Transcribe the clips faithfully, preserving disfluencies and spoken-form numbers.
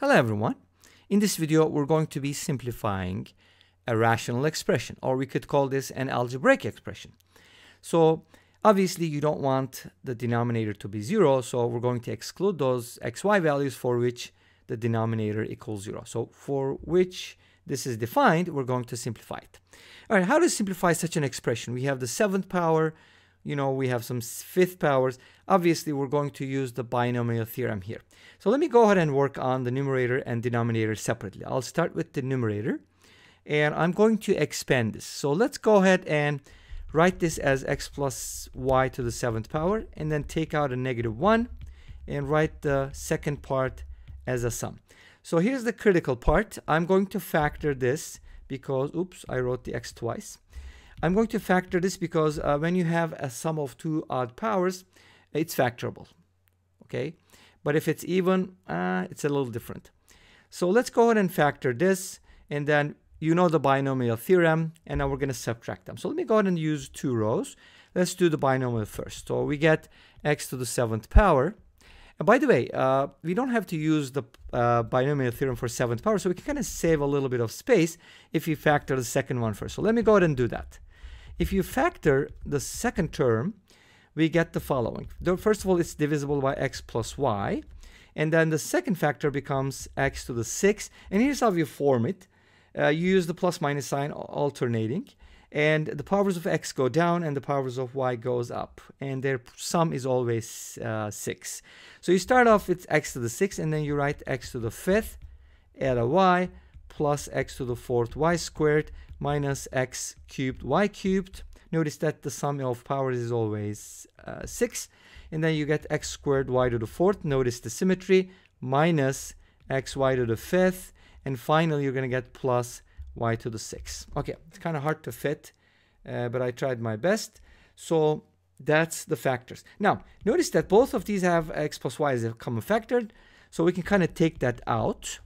Hello everyone. In this video we're going to be simplifying a rational expression, or we could call this an algebraic expression. So obviously you don't want the denominator to be zero, so we're going to exclude those xy values for which the denominator equals zero. So for which this is defined, we're going to simplify it. All right, how to simplify such an expression? We have the seventh power, you know, we have some fifth powers. Obviously, we're going to use the binomial theorem here. So let me go ahead and work on the numerator and denominator separately. I'll start with the numerator, and I'm going to expand this. So let's go ahead and write this as x plus y to the seventh power, and then take out a negative one, and write the second part as a sum. So here's the critical part. I'm going to factor this because, oops, I wrote the x twice. I'm going to factor this because uh, when you have a sum of two odd powers, it's factorable, okay? But if it's even, uh, it's a little different. So let's go ahead and factor this, and then you know the binomial theorem, and now we're going to subtract them. So let me go ahead and use two rows. Let's do the binomial first. So we get x to the seventh power. And by the way, uh, we don't have to use the uh, binomial theorem for seventh power, so we can kind of save a little bit of space if we factor the second one first. So let me go ahead and do that. If you factor the second term, we get the following. First of all, it's divisible by x plus y. And then the second factor becomes x to the sixth. And here's how you form it. Uh, you use the plus minus sign alternating. And the powers of x go down and the powers of y goes up. And their sum is always uh, six. So you start off with x to the sixth, and then you write x to the fifth, add a y, plus x to the fourth y squared, minus x cubed y cubed. Notice that the sum of powers is always uh, six. And then you get x squared y to the fourth. Notice the symmetry. Minus xy to the fifth. And finally, you're going to get plus y to the sixth. Okay, it's kind of hard to fit, uh, but I tried my best. So that's the factors. Now, notice that both of these have x plus y as a common factor. So we can kind of take that out.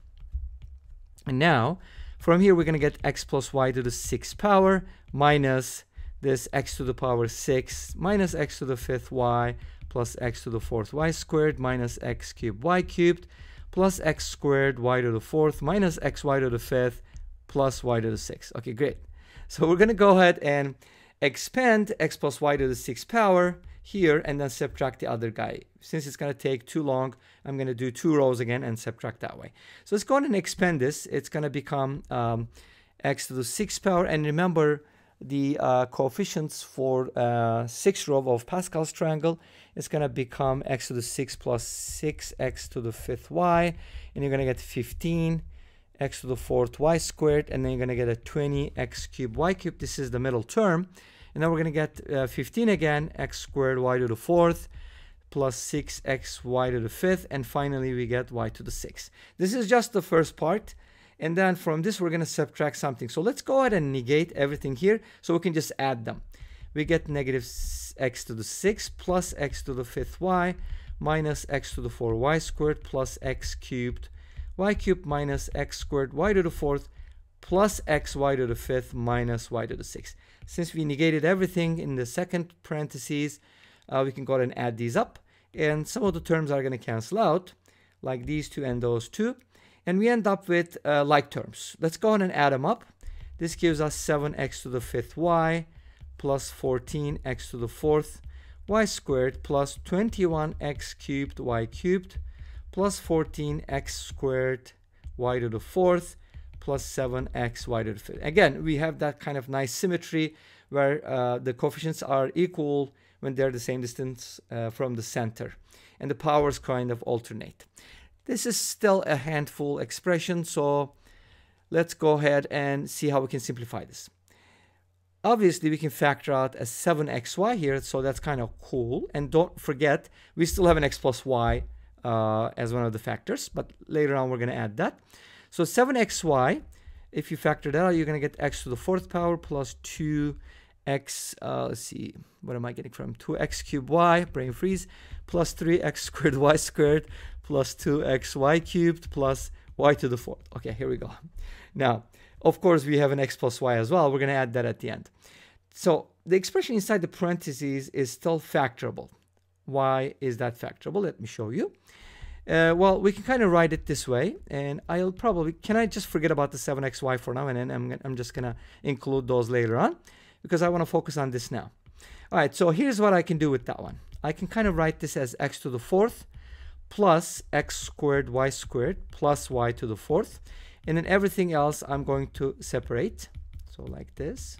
And now, from here, we're going to get x plus y to the sixth power minus this x to the power six minus x to the fifth y plus x to the fourth y squared minus x cubed y cubed plus x squared y to the fourth minus xy to the fifth plus y to the sixth. Okay, great. So we're going to go ahead and expand x plus y to the sixth power here and then subtract the other guy. Since it's going to take too long, I'm going to do two rows again and subtract that way. So let's go ahead and expand this. It's going to become um, x to the sixth power. And remember, the uh, coefficients for uh, sixth row of Pascal's triangle is going to become x to the sixth plus six x to the fifth y, and you're going to get fifteen x to the fourth y squared, and then you're going to get a twenty x cubed y cubed. This is the middle term, and then we're going to get uh, fifteen again, x squared y to the fourth plus six x y to the fifth, and finally we get y to the sixth. This is just the first part. And then from this, we're going to subtract something. So let's go ahead and negate everything here so we can just add them. We get negative x to the sixth plus x to the fifth y minus x to the four y squared plus x cubed y cubed minus x squared y to the fourth plus x y to the fifth minus y to the sixth. Since we negated everything in the second parentheses, uh, we can go ahead and add these up. And some of the terms are going to cancel out, like these two and those two. And we end up with uh, like terms. Let's go ahead and add them up. This gives us seven x to the fifth y plus fourteen x to the fourth y squared plus twenty-one x cubed y cubed plus fourteen x squared y to the fourth plus seven x y to the fifth. Again, we have that kind of nice symmetry where uh, the coefficients are equal when they're the same distance uh, from the center. And the powers kind of alternate. This is still a handful expression, so let's go ahead and see how we can simplify this. Obviously, we can factor out a seven x y here, so that's kind of cool. And don't forget, we still have an x plus y uh, as one of the factors, but later on we're going to add that. So seven x y, if you factor that out, you're going to get x to the fourth power plus two x, uh, let's see, what am I getting from? two x cubed y, brain freeze, plus three x squared y squared, plus two x y cubed plus y to the fourth. Okay, here we go. Now, of course, we have an x plus y as well. We're going to add that at the end. So the expression inside the parentheses is still factorable. Why is that factorable? Let me show you. Uh, well, we can kind of write it this way, and I'll probably, can I just forget about the seven x y for now, and then I'm, I'm just going to include those later on, because I want to focus on this now. All right, so here's what I can do with that one. I can kind of write this as x to the fourth plus x squared y squared plus y to the fourth, and then everything else I'm going to separate, so like this.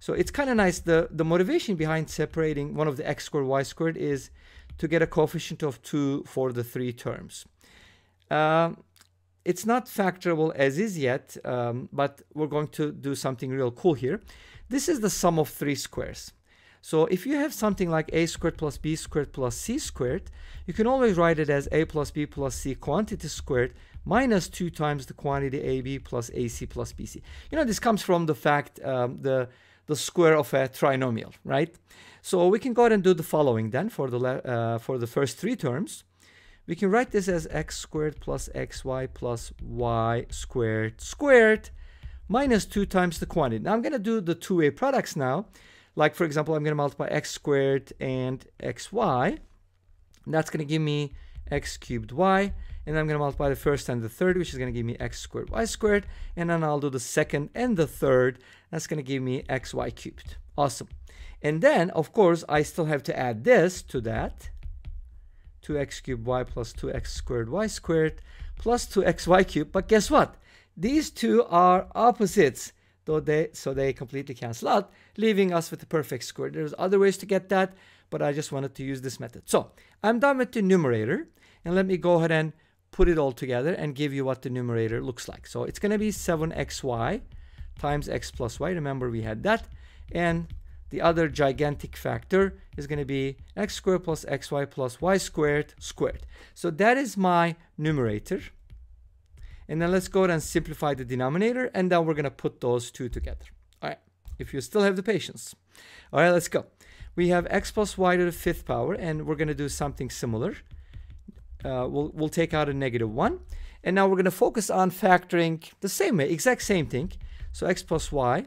So it's kind of nice, the, the motivation behind separating one of the x squared y squared is to get a coefficient of two for the three terms. Uh, it's not factorable as is yet, um, but we're going to do something real cool here. This is the sum of three squares. So if you have something like a squared plus b squared plus c squared, you can always write it as a plus b plus c quantity squared minus two times the quantity ab plus ac plus bc. You know, this comes from the fact, um, the the square of a trinomial, right? So we can go ahead and do the following then for the, uh, for the first three terms. We can write this as x squared plus xy plus y squared squared minus two times the quantity. Now I'm going to do the two-way products now. Like, for example, I'm going to multiply x squared and xy. And that's going to give me x cubed y. And I'm going to multiply the first and the third, which is going to give me x squared y squared. And then I'll do the second and the third. That's going to give me xy cubed. Awesome. And then, of course, I still have to add this to that. two x cubed y plus two x squared y squared plus two x y cubed. But guess what? These two are opposites, though they, so they completely cancel out, leaving us with the perfect square. There's other ways to get that, but I just wanted to use this method. So I'm done with the numerator. And let me go ahead and put it all together and give you what the numerator looks like. So it's going to be seven x y times x plus y. Remember, we had that. And the other gigantic factor is going to be x squared plus xy plus y squared squared. So that is my numerator. And then let's go ahead and simplify the denominator. And then we're going to put those two together. All right, if you still have the patience. All right, let's go. We have x plus y to the fifth power. And we're going to do something similar. Uh, we'll, we'll take out a negative one. And now we're going to focus on factoring the same way, exact same thing. So x plus y,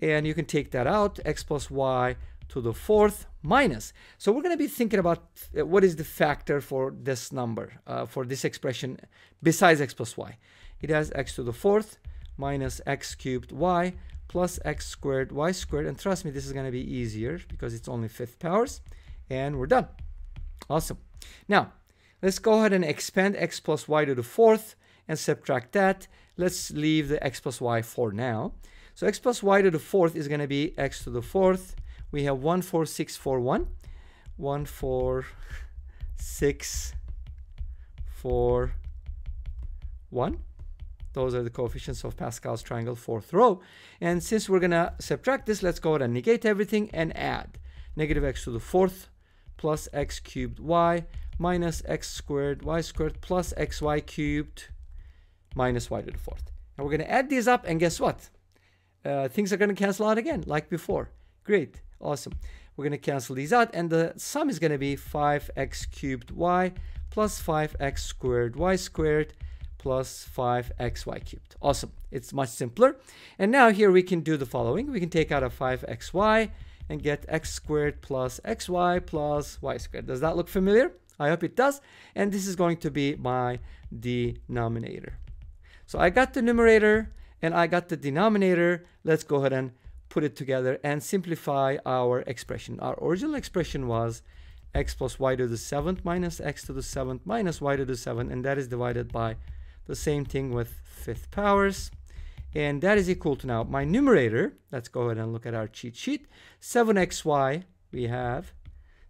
and you can take that out, x plus y to the fourth minus. So we're going to be thinking about what is the factor for this number, uh, for this expression besides x plus y. It has x to the fourth minus x cubed y plus x squared y squared. And trust me, this is going to be easier because it's only fifth powers. And we're done. Awesome. Now, let's go ahead and expand x plus y to the fourth and subtract that. Let's leave the x plus y for now. So x plus y to the fourth is going to be x to the fourth. We have one, four, six, four, one. one, four, six, four, one. Those are the coefficients of Pascal's triangle, fourth row. And since we're going to subtract this, let's go ahead and negate everything and add negative x to the fourth plus x cubed y minus x squared y squared plus xy cubed minus y to the fourth. And we're going to add these up, and guess what? Uh, things are going to cancel out again, like before. Great. Awesome. We're going to cancel these out, and the sum is going to be five x cubed y plus five x squared y squared plus five x y cubed. Awesome. It's much simpler. And now here we can do the following. We can take out a five x y and get x squared plus xy plus y squared. Does that look familiar? I hope it does. And this is going to be my denominator. So I got the numerator and I got the denominator. Let's go ahead and put it together and simplify our expression. Our original expression was x plus y to the seventh minus x to the seventh minus y to the seventh. And that is divided by the same thing with fifth powers. And that is equal to now my numerator. Let's go ahead and look at our cheat sheet. seven x y we have.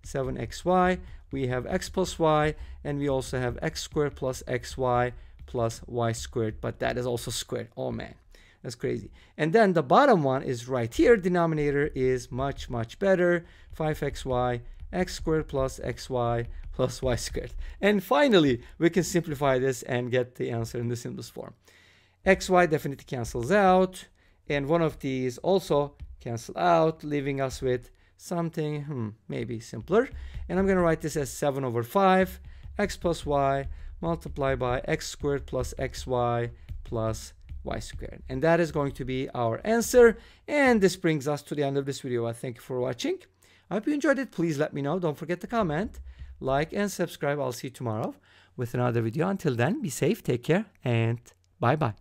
seven x y, we have x plus y, and we also have x squared plus xy plus y squared, but that is also squared. Oh man, that's crazy. And then the bottom one is right here. Denominator is much, much better. five x y, x squared plus xy plus y squared. And finally, we can simplify this and get the answer in the simplest form. xy definitely cancels out, and one of these also cancel out, leaving us with something hmm, maybe simpler. And I'm going to write this as seven over five x plus y multiplied by x squared plus xy plus y squared. And that is going to be our answer. And this brings us to the end of this video. I thank you for watching. I hope you enjoyed it. Please let me know. Don't forget to comment, like, and subscribe. I'll see you tomorrow with another video. Until then, be safe, take care, and bye-bye.